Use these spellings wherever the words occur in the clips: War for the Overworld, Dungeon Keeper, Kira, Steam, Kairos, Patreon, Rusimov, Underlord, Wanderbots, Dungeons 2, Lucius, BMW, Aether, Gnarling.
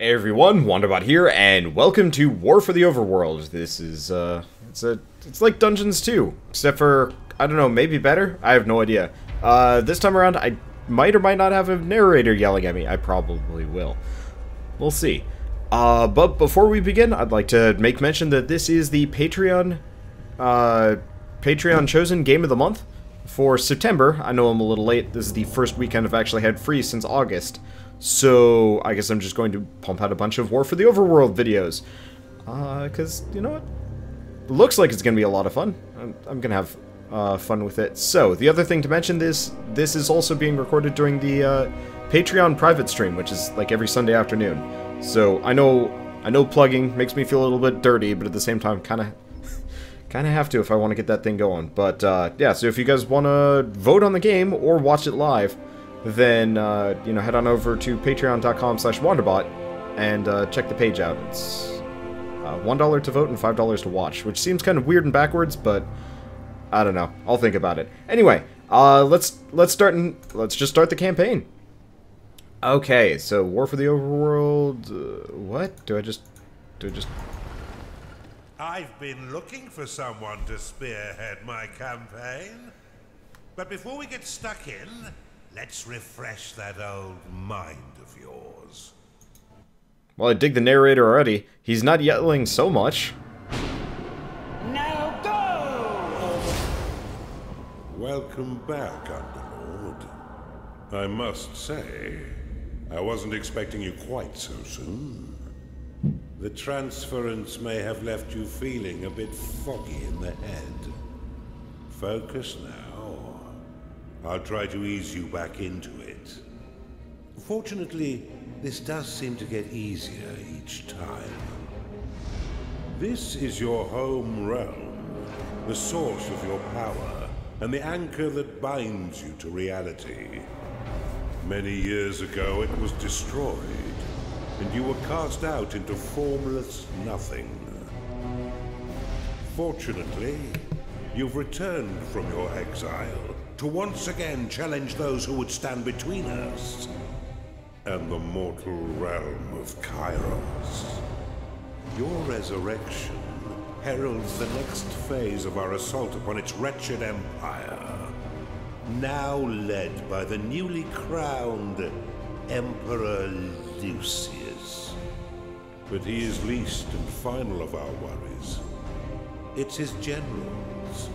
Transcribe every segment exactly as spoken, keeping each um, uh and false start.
Hey everyone, Wanderbot here, and welcome to War for the Overworld. This is, uh, it's a, it's like Dungeons two, except for, I don't know, maybe better? I have no idea. Uh, this time around, I might or might not have a narrator yelling at me. I probably will. We'll see. Uh, but before we begin, I'd like to make mention that this is the Patreon, uh, Patreon chosen game of the month for September. I know I'm a little late. This is the first weekend I've actually had free since August. So, I guess I'm just going to pump out a bunch of War for the Overworld videos. Uh, cause, you know what? It looks like it's gonna be a lot of fun. I'm, I'm gonna have, uh, fun with it. So, the other thing to mention is, this is also being recorded during the, uh, Patreon private stream, which is, like, every Sunday afternoon. So, I know, I know plugging makes me feel a little bit dirty, but at the same time, kinda, kinda have to if I wanna get that thing going. But, uh, yeah, so if you guys wanna vote on the game or watch it live, then, uh, you know, head on over to patreon.com slash Wanderbot and uh, check the page out. It's uh, one dollar to vote and five dollars to watch, which seems kind of weird and backwards, but I don't know. I'll think about it. Anyway, uh, let's let's start and let's just start the campaign. Okay, so War for the Overworld. Uh, what? Do I just... Do I just... I've been looking for someone to spearhead my campaign. But before we get stuck in, let's refresh that old mind of yours. Well, I dig the narrator already. He's not yelling so much. Now go! Welcome back, Underlord. I must say, I wasn't expecting you quite so soon. The transference may have left you feeling a bit foggy in the head. Focus now. I'll try to ease you back into it. Fortunately, this does seem to get easier each time. This is your home realm, the source of your power, and the anchor that binds you to reality. Many years ago, it was destroyed, and you were cast out into formless nothing. Fortunately, you've returned from your exile to once again challenge those who would stand between us and the mortal realm of Kairos. Your resurrection heralds the next phase of our assault upon its wretched empire, now led by the newly crowned Emperor Lucius. But he is least and final of our worries. It's his generals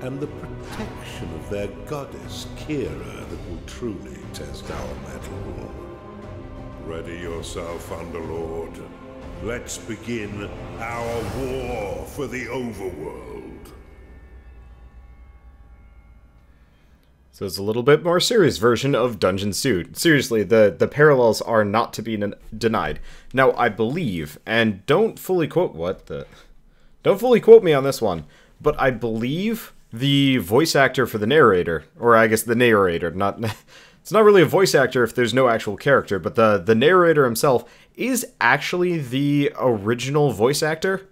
and the protection of their goddess, Kira, that will truly test our mettle. Ready yourself, Underlord. Let's begin our war for the Overworld. So it's a little bit more serious version of Dungeons two. Seriously, the, the parallels are not to be denied. Now, I believe, and don't fully quote what the... Don't fully quote me on this one, but I believe the voice actor for the narrator, or I guess the narrator, not it's not really a voice actor if there's no actual character, but the the narrator himself is actually the original voice actor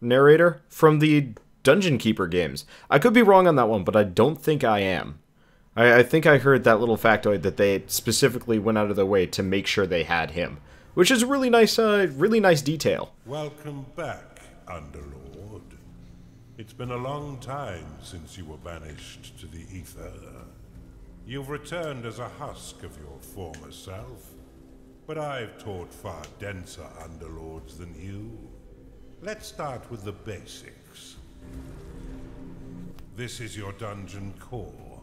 narrator from the Dungeon Keeper games. I could be wrong on that one, but I don't think I am. I, I think I heard that little factoid that they specifically went out of their way to make sure they had him, which is a really nice, uh, really nice detail. Welcome back, Underlord. It's been a long time since you were banished to the Aether. You've returned as a husk of your former self, but I've taught far denser underlords than you. Let's start with the basics. This is your dungeon core,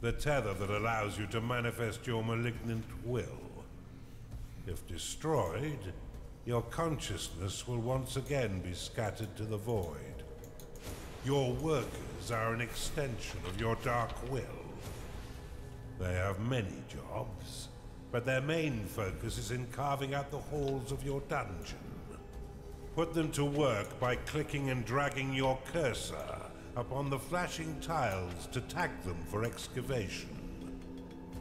the tether that allows you to manifest your malignant will. If destroyed, your consciousness will once again be scattered to the void. Your workers are an extension of your dark will. They have many jobs, but their main focus is in carving out the halls of your dungeon. Put them to work by clicking and dragging your cursor upon the flashing tiles to tag them for excavation.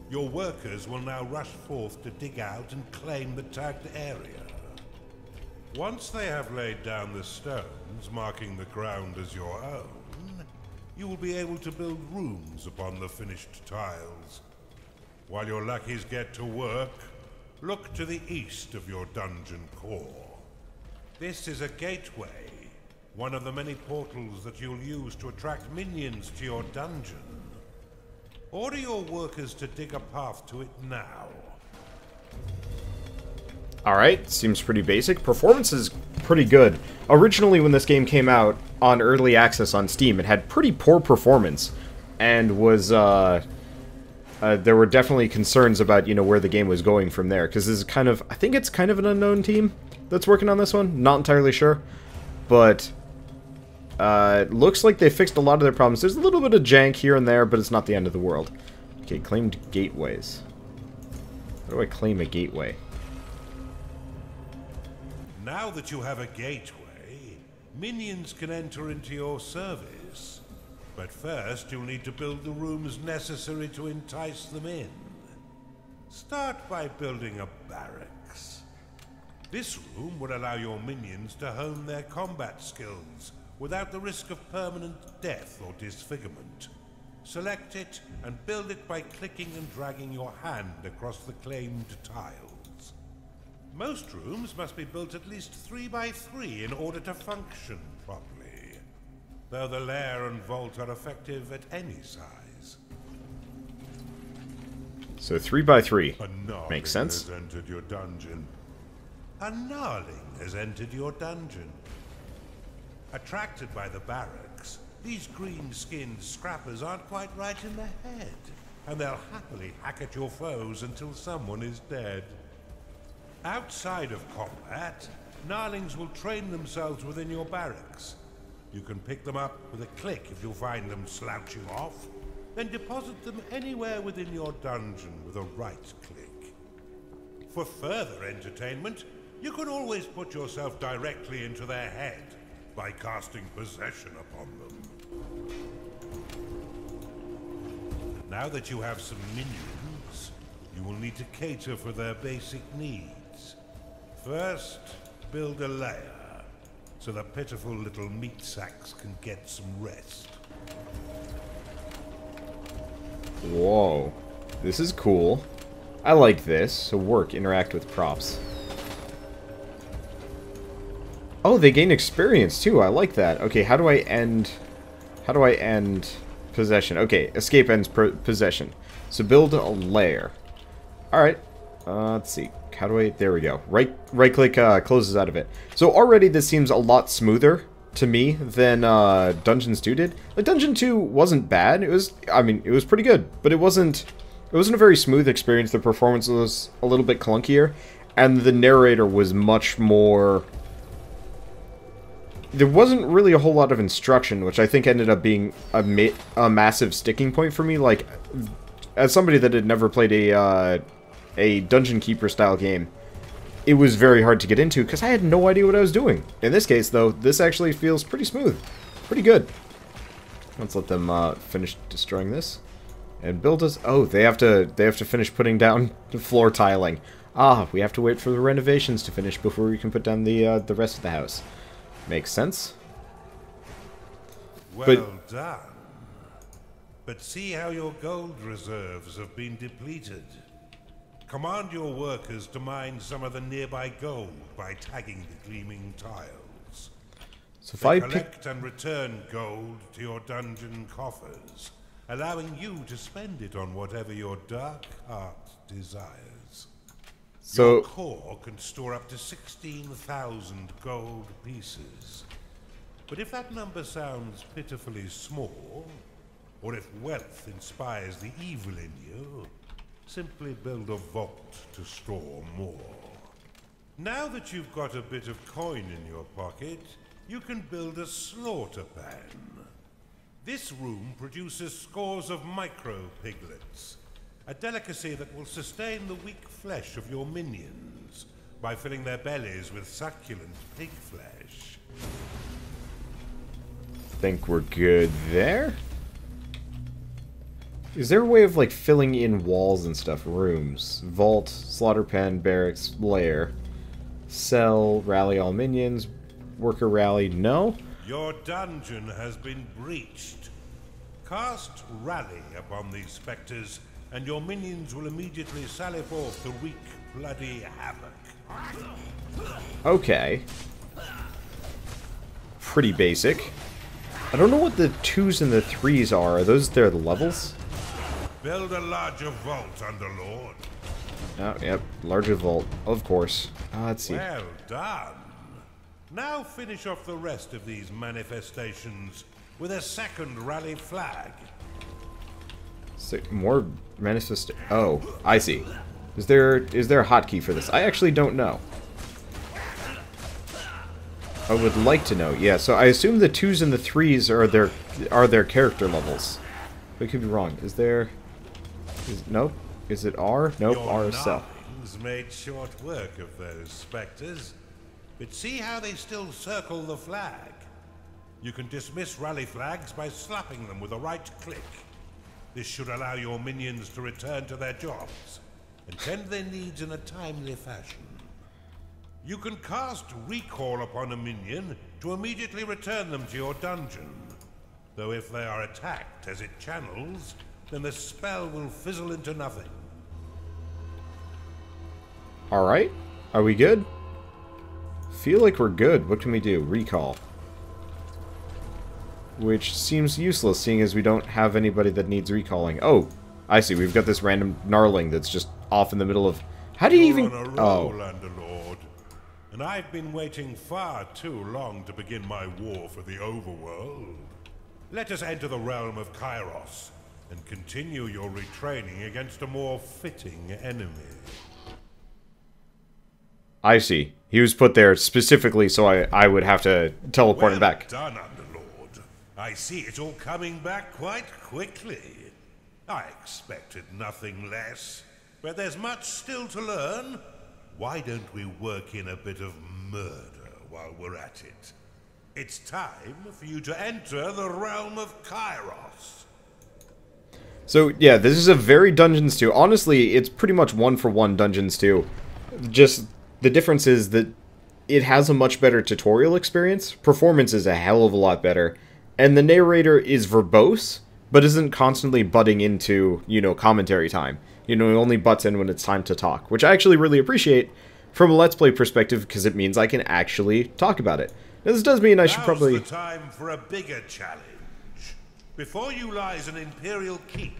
Your workers will now rush forth to dig out and claim the tagged area. Once they have laid down the stones, marking the ground as your own, you will be able to build rooms upon the finished tiles. While your lackeys get to work, Look to the east of your dungeon core. This is a gateway, one of the many portals that you'll use to attract minions to your dungeon. Order your workers to dig a path to it now. Alright, seems pretty basic. Performance is pretty good. Originally, when this game came out on early access on Steam, it had pretty poor performance, and was, uh... Uh, there were definitely concerns about, you know, where the game was going from there, because this is kind of, I think it's kind of an unknown team that's working on this one, not entirely sure, but uh, it looks like they fixed a lot of their problems. There's a little bit of jank here and there, but it's not the end of the world. Okay, claimed gateways. How do I claim a gateway? Now that you have a gateway, minions can enter into your service. But first, you'll need to build the rooms necessary to entice them in. Start by building a barracks. This room will allow your minions to hone their combat skills without the risk of permanent death or disfigurement. Select it and build it by clicking and dragging your hand across the claimed tiles. Most rooms must be built at least three by three in order to function properly, though the lair and vault are effective at any size. So three by three. Makes sense. A gnarling has entered your dungeon. A gnarling has entered your dungeon. Attracted by the barracks, these green-skinned scrappers aren't quite right in the head, and they'll happily hack at your foes until someone is dead. Outside of combat, gnarlings will train themselves within your barracks. You can pick them up with a click if you find them slouching off, then deposit them anywhere within your dungeon with a right-click. For further entertainment, you can always put yourself directly into their head by casting possession upon them. And now that you have some minions, you will need to cater for their basic needs. First, build a lair, so the pitiful little meat sacks can get some rest. Whoa. This is cool. I like this. So work, interact with props. Oh, they gain experience too. I like that. Okay, how do I end... How do I end possession? Okay, escape ends possession. So build a lair. Alright. Uh, let's see. How do I... There we go. Right, right click uh, closes out of it. So already this seems a lot smoother to me than uh, Dungeons two did. Like, Dungeon two wasn't bad. It was... I mean, it was pretty good. But it wasn't... It wasn't a very smooth experience. The performance was a little bit clunkier. And the narrator was much more... There wasn't really a whole lot of instruction, which I think ended up being a, ma a massive sticking point for me. Like, as somebody that had never played a... Uh, a Dungeon Keeper style game, it was very hard to get into because I had no idea what I was doing. In this case, though, this actually feels pretty smooth. Pretty good. Let's let them uh, finish destroying this. And build us... Oh, they have to they have to finish putting down the floor tiling. Ah, we have to wait for the renovations to finish before we can put down the uh, the rest of the house. Makes sense. Well but, done. But see how your gold reserves have been depleted. Command your workers to mine some of the nearby gold by tagging the gleaming tiles. So if I collect and return gold to your dungeon coffers, allowing you to spend it on whatever your dark heart desires. So your core can store up to sixteen thousand gold pieces. But if that number sounds pitifully small, or if wealth inspires the evil in you, simply build a vault to store more. Now that you've got a bit of coin in your pocket, you can build a slaughter pan. This room produces scores of micro-piglets, a delicacy that will sustain the weak flesh of your minions by filling their bellies with succulent pig flesh. Think we're good there? Is there a way of, like, filling in walls and stuff? Rooms. Vault, slaughter pen, barracks, lair. Cell, rally all minions, worker rally, no? Your dungeon has been breached. Cast rally upon these specters, and your minions will immediately sally forth to wreak bloody havoc. Okay. Pretty basic. I don't know what the twos and the threes are. Are those their levels? Build a larger vault, Underlord. Oh, yep. Larger vault. Of course. Uh, let's see. Well done. Now finish off the rest of these manifestations with a second rally flag. So, more manifest. Oh, I see. Is there is there a hotkey for this? I actually don't know. I would like to know. Yeah, so I assume the twos and the threes are their are their character levels. We could be wrong. Is there? Is, nope. Is it R? Nope. Your R is cell. Made short work of those specters, but see how they still circle the flag. You can dismiss rally flags by slapping them with a right click. This should allow your minions to return to their jobs and tend their needs in a timely fashion. You can cast recall upon a minion to immediately return them to your dungeon. Though if they are attacked as it channels, then the spell will fizzle into nothing. Alright. Are we good? Feel like we're good. What can we do? Recall. Which seems useless, seeing as we don't have anybody that needs recalling. Oh, I see. We've got this random gnarling that's just off in the middle of... How do you even... You're on a roll, Underlord. And I've been waiting far too long to begin my war for the overworld. Let us enter the realm of Kairos and continue your retraining against a more fitting enemy. I see. He was put there specifically so I, I would have to teleport well him back. Done, Underlord. I see it all coming back quite quickly. I expected nothing less, but there's much still to learn. Why don't we work in a bit of murder while we're at it? It's time for you to enter the realm of Kairos. So, yeah, this is a very Dungeons two. Honestly, it's pretty much one-for-one Dungeons two. Just... the difference is that it has a much better tutorial experience, performance is a hell of a lot better, and the narrator is verbose, but isn't constantly butting into, you know, commentary time. You know, he only butts in when it's time to talk, which I actually really appreciate from a Let's Play perspective because it means I can actually talk about it. Now, this does mean I should probably... Now's the time for a bigger challenge. Before you lies an imperial keep,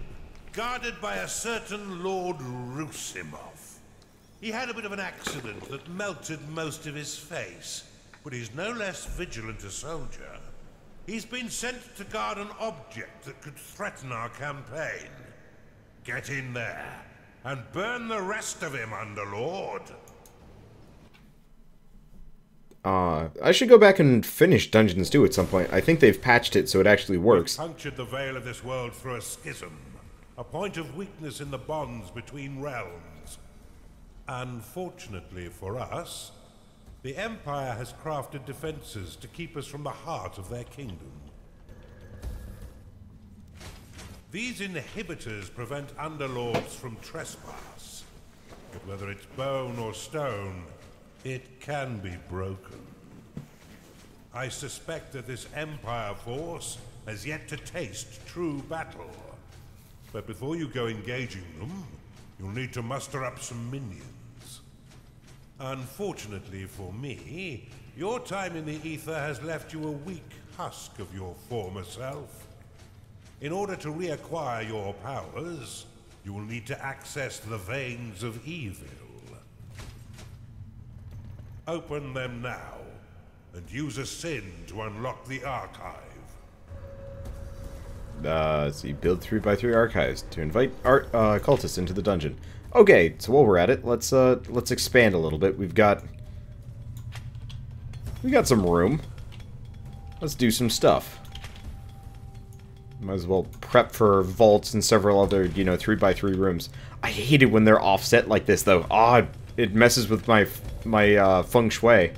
guarded by a certain Lord Rusimov. He had a bit of an accident that melted most of his face, but he's no less vigilant a soldier. He's been sent to guard an object that could threaten our campaign. Get in there, and burn the rest of him, Underlord. Uh, I should go back and finish Dungeons two at some point. I think they've patched it so it actually works. We've punctured the veil of this world through a schism, a point of weakness in the bonds between realms. Unfortunately for us, the Empire has crafted defenses to keep us from the heart of their kingdom. These inhibitors prevent Underlords from trespass, but whether it's bone or stone, it can be broken. I suspect that this Empire force has yet to taste true battle, but before you go engaging them, you'll need to muster up some minions. Unfortunately for me, your time in the ether has left you a weak husk of your former self. In order to reacquire your powers, you will need to access the veins of evil. Open them now, and use a sin to unlock the archive. Uh, let's see, build three by three archives to invite art, uh, cultists into the dungeon. Okay, so while we're at it, let's uh, let's expand a little bit. We've got we got some room. Let's do some stuff. Might as well prep for vaults and several other, you know, three by three rooms. I hate it when they're offset like this, though. Ah, oh, it messes with my my uh, feng shui.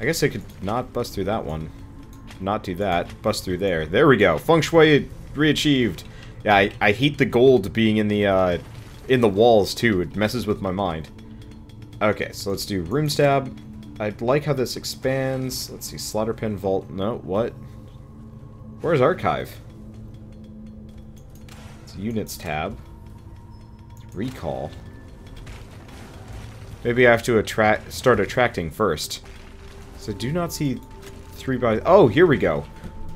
I guess I could not bust through that one. Not do that. Bust through there. There we go. Feng Shui reachieved. Yeah, I, I hate the gold being in the uh, in the walls too. It messes with my mind. Okay, so let's do room stab. I like how this expands. Let's see, slaughter pen vault. No, what? Where's archive? It's units tab. It's recall. Maybe I have to attract, start attracting first. So do not see three by... Oh, here we go.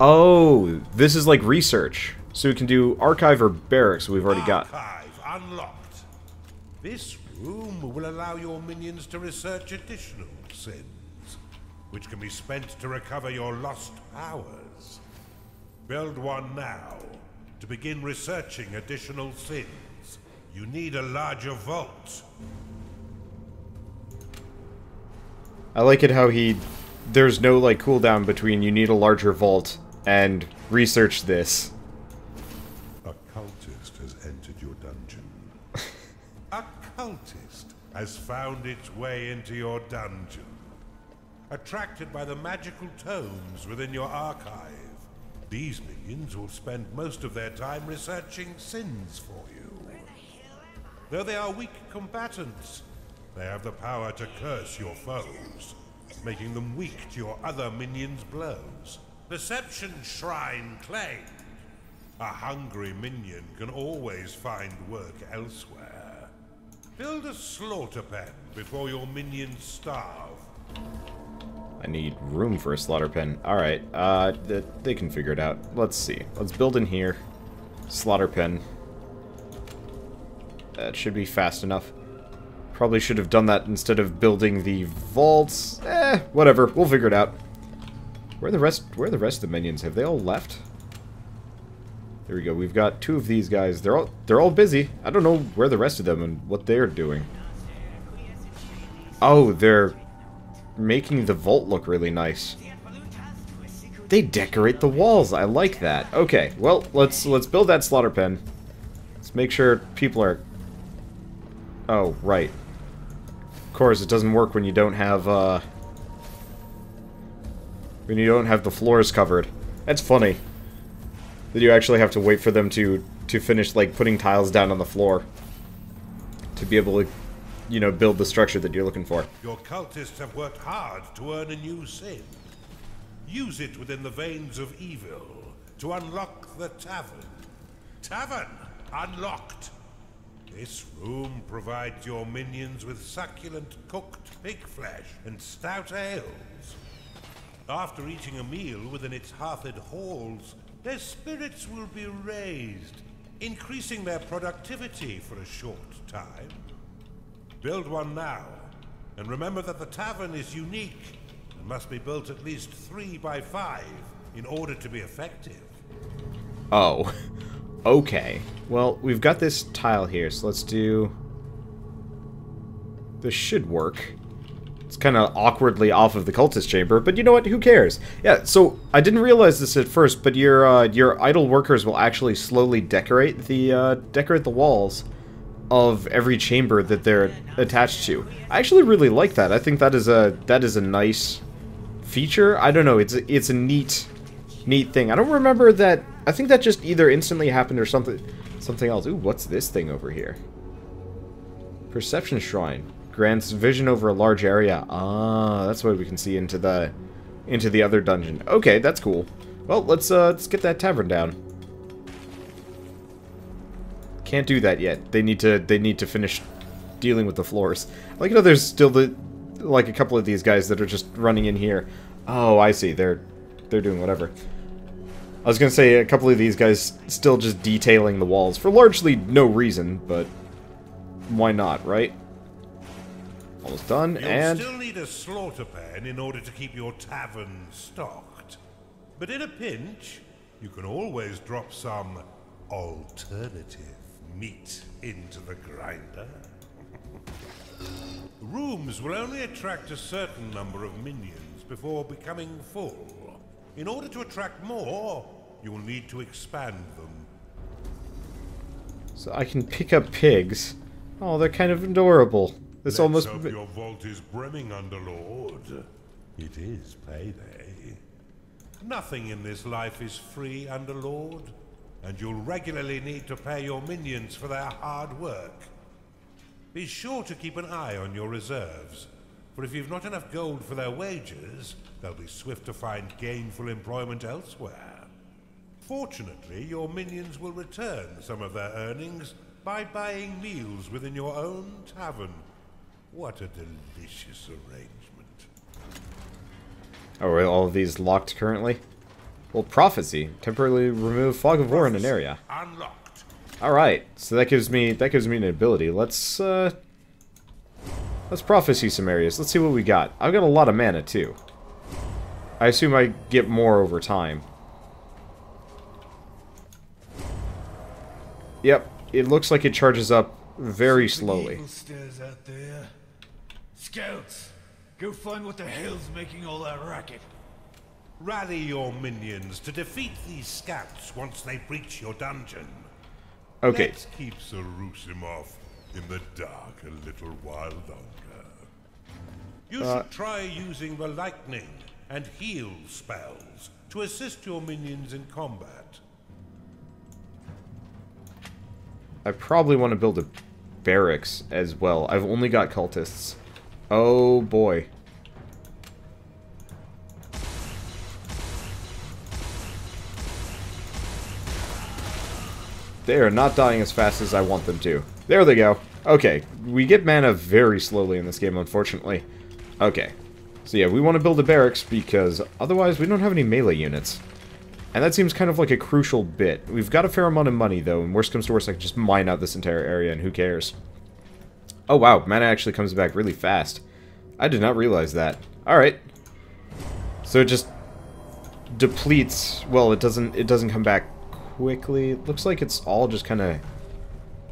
Oh, this is like research. So we can do archive or barracks we've already got. Archive unlocked. This room will allow your minions to research additional sins, which can be spent to recover your lost powers. Build one now to begin researching additional sins. You need a larger vault. I like it how he... There's no, like, cooldown between you need a larger vault and research this. A cultist has entered your dungeon. A cultist has found its way into your dungeon. Attracted by the magical tomes within your archive, these minions will spend most of their time researching sins for you. Where the hell am I? Though they are weak combatants, they have the power to curse your foes, making them weak to your other minions' blows. Deception shrine claimed. A hungry minion can always find work elsewhere. Build a slaughter pen before your minions starve. I need room for a slaughter pen. Alright, uh, th they can figure it out. Let's see. Let's build in here. Slaughter pen. That should be fast enough. Probably should have done that instead of building the vaults. Eh, whatever. We'll figure it out. Where are the rest? Where are the rest of the minions? Have they all left? There we go. We've got two of these guys. They're all they're all busy. I don't know where the rest of them and what they're doing. Oh, they're making the vault look really nice. They decorate the walls. I like that. Okay. Well, let's let's build that slaughter pen. Let's make sure people are. Oh, right. Of course, it doesn't work when you don't have, uh... when you don't have the floors covered. That's funny. That you actually have to wait for them to, to finish, like, putting tiles down on the floor. To be able to, you know, build the structure that you're looking for. Your cultists have worked hard to earn a new sin. Use it within the veins of evil to unlock the tavern. Tavern unlocked! This room provides your minions with succulent cooked pig flesh and stout ales. After eating a meal within its hearthed halls, their spirits will be raised, increasing their productivity for a short time. Build one now, and remember that the tavern is unique and must be built at least three by five in order to be effective. Oh. Okay, well, we've got this tile here, so let's do... This should work. It's kind of awkwardly off of the cultist chamber, but you know what? Who cares? Yeah, so I didn't realize this at first, but your uh, your idle workers will actually slowly decorate the uh, decorate the walls of every chamber that they're attached to. I actually really like that. I think that is a that is a nice feature. I don't know. It's it's a neat. Neat thing. I don't remember that. I think that just either instantly happened or something something else. Ooh, what's this thing over here? Perception shrine. Grants vision over a large area. Ah, that's why we can see into the into the other dungeon. Okay, that's cool. Well, let's uh let's get that tavern down. Can't do that yet. They need to they need to finish dealing with the floors. I like how there's still the like a couple of these guys that are just running in here. Oh, I see. They're they're doing whatever. I was gonna say, a couple of these guys still just detailing the walls, for largely no reason, but why not, right? Almost done, You'll and... still need a slaughter pen in order to keep your tavern stocked. But in a pinch, you can always drop some alternative meat into the grinder. Rooms will only attract a certain number of minions before becoming full. In order to attract more, you will need to expand them. So I can pick up pigs. Oh, they're kind of adorable. This Let's almost. Hope your vault is brimming, Underlord. It is payday. Nothing in this life is free, Underlord, and you'll regularly need to pay your minions for their hard work. Be sure to keep an eye on your reserves. But if you've not enough gold for their wages, they'll be swift to find gainful employment elsewhere. Fortunately, your minions will return some of their earnings by buying meals within your own tavern, What a delicious arrangement. Oh, are all of these locked currently? Well, prophecy. Temporarily remove fog of war in an area. Unlocked. Alright, so that gives me that gives me an ability. Let's uh let's prophecy some areas. Let's see what we got. I've got a lot of mana too. I assume I get more over time. Yep, it looks like it charges up very slowly. Out there. Scouts, go find what the hell's making all that racket. Rally your minions to defeat these scouts once they breach your dungeon. Okay. Let's keep Sir Rusimov in the dark a little while longer. You uh, should try using the lightning and heal spells to assist your minions in combat. I probably want to build a barracks as well. I've only got cultists. Oh boy. They are not dying as fast as I want them to. There they go. Okay, we get mana very slowly in this game, unfortunately. Okay. So yeah, we want to build a barracks because otherwise we don't have any melee units. And that seems kind of like a crucial bit. We've got a fair amount of money, though, and worst comes to worst, I can just mine out this entire area, and who cares? Oh, wow, mana actually comes back really fast. I did not realize that. Alright. So it just depletes... Well, it doesn't It doesn't come back quickly. It looks like it's all just kind of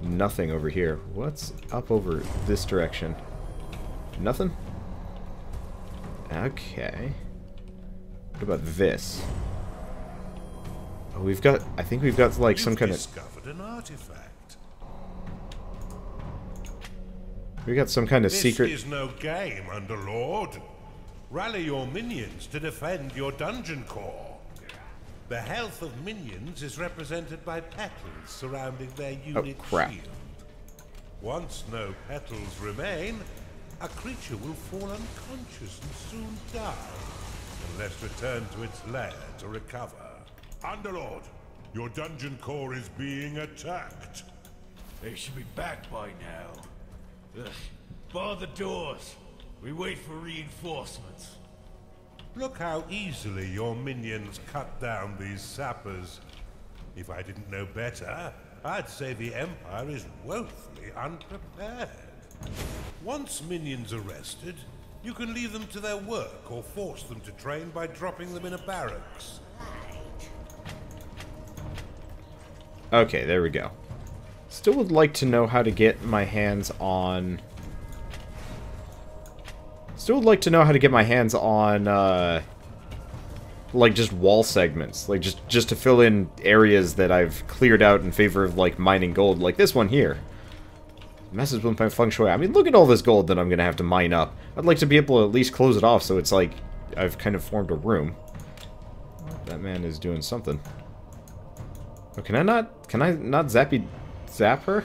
nothing over here. What's up over this direction? Nothing? Okay. What about this? We've got, I think we've got like some kind of... discovered an artifact. We got some kind of secret... This is no game, Underlord. Rally your minions to defend your dungeon core. The health of minions is represented by petals surrounding their unit oh, crap. shield. Once no petals remain, a creature will fall unconscious and soon die, unless returned to its lair to recover. Underlord, your dungeon core is being attacked. They should be back by now. Ugh. Bar the doors. We wait for reinforcements. Look how easily your minions cut down these sappers. If I didn't know better, I'd say the Empire is woefully unprepared. Once minions arrested, you can leave them to their work or force them to train by dropping them in a barracks. Okay, there we go. Still would like to know how to get my hands on... Still would like to know how to get my hands on, uh... like, just wall segments. Like, just, just to fill in areas that I've cleared out in favor of, like, mining gold. Like this one here. Messes with my feng shui. I mean, look at all this gold that I'm gonna have to mine up. I'd like to be able to at least close it off so it's like I've kind of formed a room. That man is doing something. Oh, can I not? Can I not zappy zap her?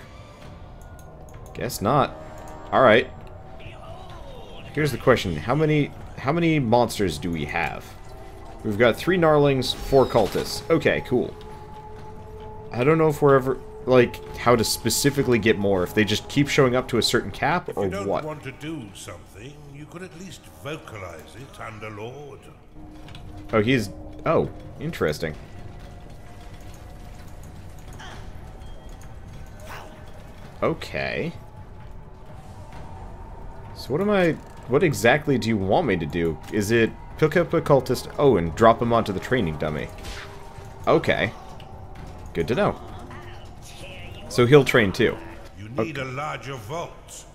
Guess not. All right. Here's the question: How many? How many monsters do we have? We've got three gnarlings, four cultists. Okay, cool. I don't know if we're ever like how to specifically get more. If they just keep showing up to a certain cap, or what? If you don't want to do something, you could at least vocalize it, Underlord. Oh, he's. Oh, interesting. Okay. So what am I... What exactly do you want me to do? Is it pick up a cultist... Oh, and drop him onto the training dummy. Okay. Good to know. So he'll train too. You need okay. a larger vault.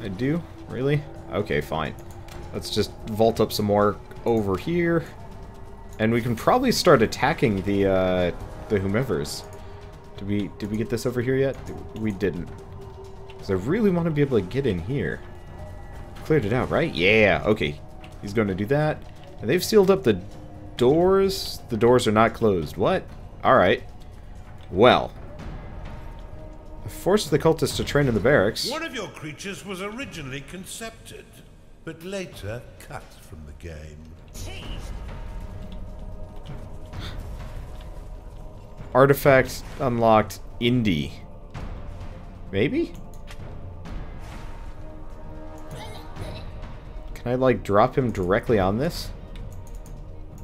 I do? Really? Okay, fine. Let's just vault up some more over here. And we can probably start attacking the, uh... the whomevers. Did we, did we get this over here yet? We didn't. Because I really want to be able to get in here. Cleared it out, right? Yeah, okay. He's going to do that. And they've sealed up the doors. The doors are not closed. What? Alright. Well. I forced the cultists to train in the barracks. One of your creatures was originally concepted, but later cut from the game. Jeez. Artifact unlocked, indie. Maybe? Can I, like, drop him directly on this?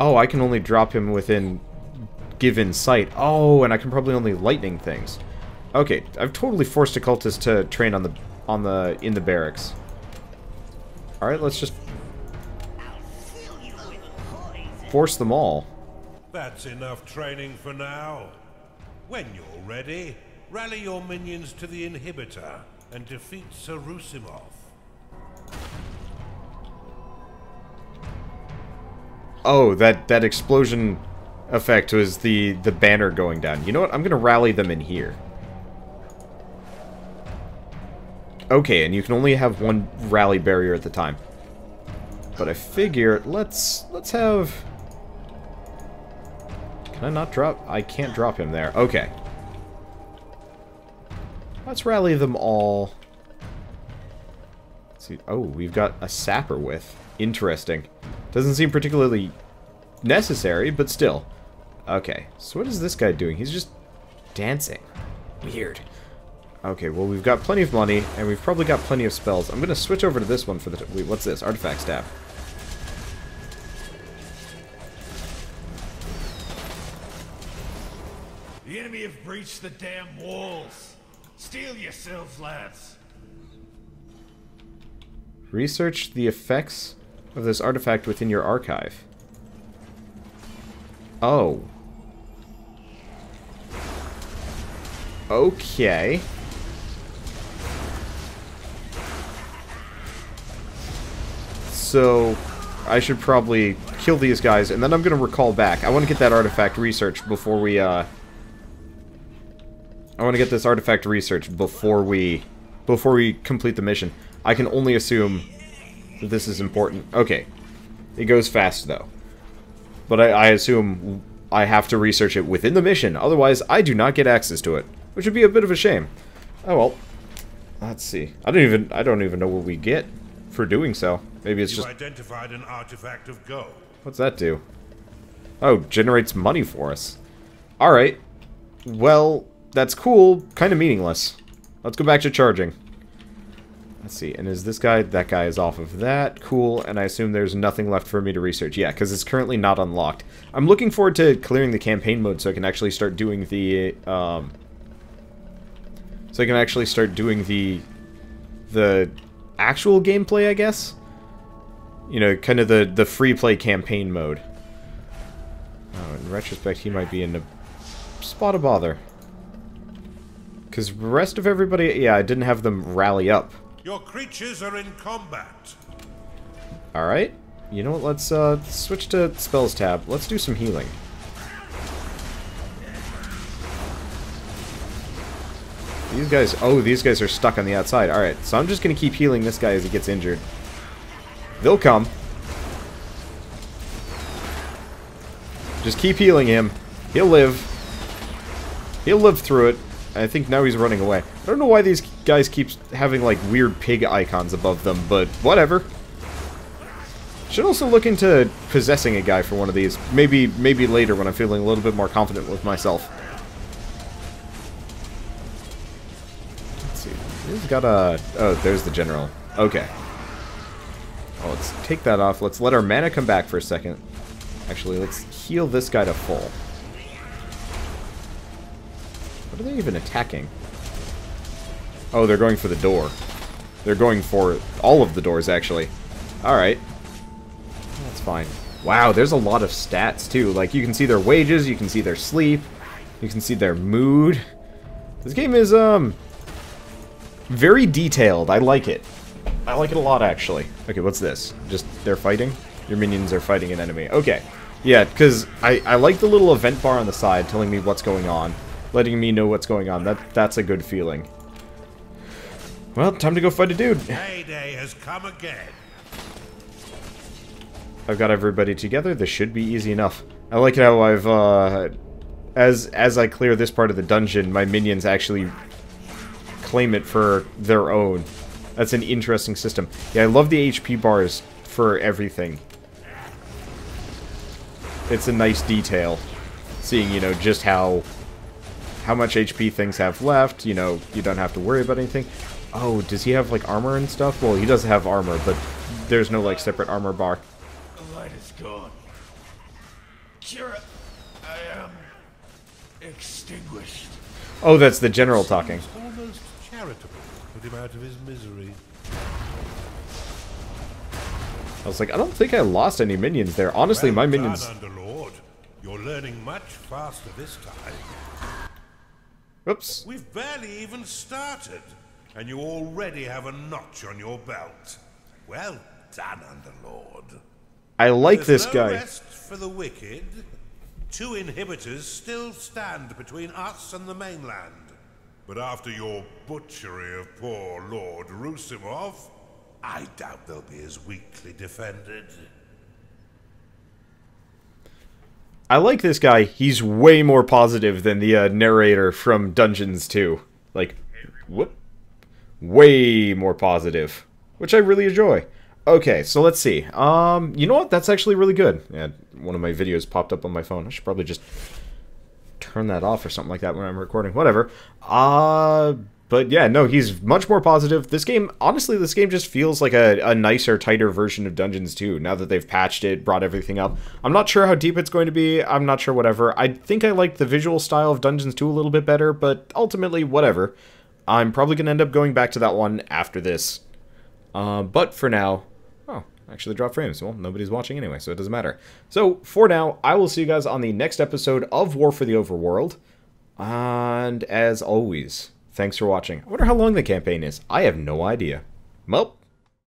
Oh, I can only drop him within given sight. Oh, and I can probably only lightning things. Okay, I've totally forced a cultist to train on the on the in the barracks. All right, let's just force them all. That's enough training for now. When you're ready, rally your minions to the inhibitor and defeat Sir Rusimov. Oh, that that explosion effect was the the banner going down. You know what? I'm gonna rally them in here. Okay, and you can only have one rally barrier at the time. But I figure let's let's have. Can I not drop? I can't drop him there. Okay. Let's rally them all. Let's see. Oh, we've got a sapper with. Interesting. Doesn't seem particularly necessary, but still. Okay, so what is this guy doing? He's just dancing. Weird. Okay, well, we've got plenty of money, and we've probably got plenty of spells. I'm going to switch over to this one for the... Wait, what's this? Artifact Staff. The enemy have breached the damn walls. Steel yourselves, lads. Research the effects of this artifact within your archive. Oh. Okay. So, I should probably kill these guys, and then I'm going to recall back. I want to get that artifact research before we, uh... I want to get this artifact research before we... Before we complete the mission. I can only assume that this is important. Okay. It goes fast, though. But I, I assume I have to research it within the mission. Otherwise, I do not get access to it. Which would be a bit of a shame. Oh, well. Let's see. I don't even I don't even know what we get for doing so. Maybe it's just... You identified an artifact of gold. What's that do? Oh, generates money for us. Alright. Well, that's cool. Kind of meaningless. Let's go back to charging. Let's see. And is this guy... That guy is off of that. Cool. And I assume there's nothing left for me to research. Yeah, because it's currently not unlocked. I'm looking forward to clearing the campaign mode so I can actually start doing the... Um, so I can actually start doing the... The actual gameplay, I guess? You know, kind of the, the free play campaign mode. Oh, in retrospect, he might be in a spot of bother. Because the rest of everybody... Yeah, I didn't have them rally up. Your creatures are in combat. Alright. You know what? Let's uh, switch to spells tab. Let's do some healing. These guys... Oh, these guys are stuck on the outside. Alright, so I'm just going to keep healing this guy as he gets injured. They'll come. Just keep healing him. He'll live. He'll live through it. I think now he's running away. I don't know why these guys keep having, like, weird pig icons above them, but whatever. Should also look into possessing a guy for one of these. Maybe, maybe later when I'm feeling a little bit more confident with myself. Let's see. He's got a... Oh, there's the general. Okay. Oh, let's take that off. Let's let our mana come back for a second. Actually, let's heal this guy to full. What are they even attacking? Oh, they're going for the door. They're going for all of the doors, actually. Alright. That's fine. Wow, there's a lot of stats, too. Like, you can see their wages, you can see their sleep, you can see their mood. This game is, um... very detailed. I like it. I like it a lot, actually. Okay, what's this? Just, they're fighting? Your minions are fighting an enemy. Okay. Yeah, because I, I like the little event bar on the side telling me what's going on. Letting me know what's going on. That that's a good feeling. Well, time to go fight a dude. Payday has come again. I've got everybody together. This should be easy enough. I like it how I've uh as as I clear this part of the dungeon, my minions actually claim it for their own. That's an interesting system. Yeah, I love the H P bars for everything. It's a nice detail. Seeing, you know, just how How much H P things have left, you know, you don't have to worry about anything. Oh, does he have, like, armor and stuff? Well, he does have armor, but there's no like separate armor bar. The light is gone. Kira, I am extinguished. Oh, that's the general talking. Almost charitable. Put him out of his misery. I was like, I don't think I lost any minions there. Honestly, well my done, minions. Underlord. You're learning much faster this time. Oops. We've barely even started, and you already have a notch on your belt. Well done, Underlord. I like There's this no guy. Rest for the wicked. Two inhibitors still stand between us and the mainland. But after your butchery of poor Lord Rusimov, I doubt they'll be as weakly defended. I like this guy. He's way more positive than the uh, narrator from Dungeons two. Like, whoop. Way more positive. Which I really enjoy. Okay, so let's see. Um, you know what? That's actually really good. Yeah, one of my videos popped up on my phone. I should probably just turn that off or something like that when I'm recording. Whatever. Uh... But yeah, no, he's much more positive. This game, honestly, this game just feels like a, a nicer, tighter version of Dungeons two, now that they've patched it, brought everything up. I'm not sure how deep it's going to be. I'm not sure whatever. I think I like the visual style of Dungeons two a little bit better, but ultimately, whatever. I'm probably going to end up going back to that one after this. Uh, but for now... Oh, actually dropped frames. Well, nobody's watching anyway, so it doesn't matter. So, for now, I will see you guys on the next episode of War for the Overworld. And as always... Thanks for watching. I wonder how long the campaign is. I have no idea. Well...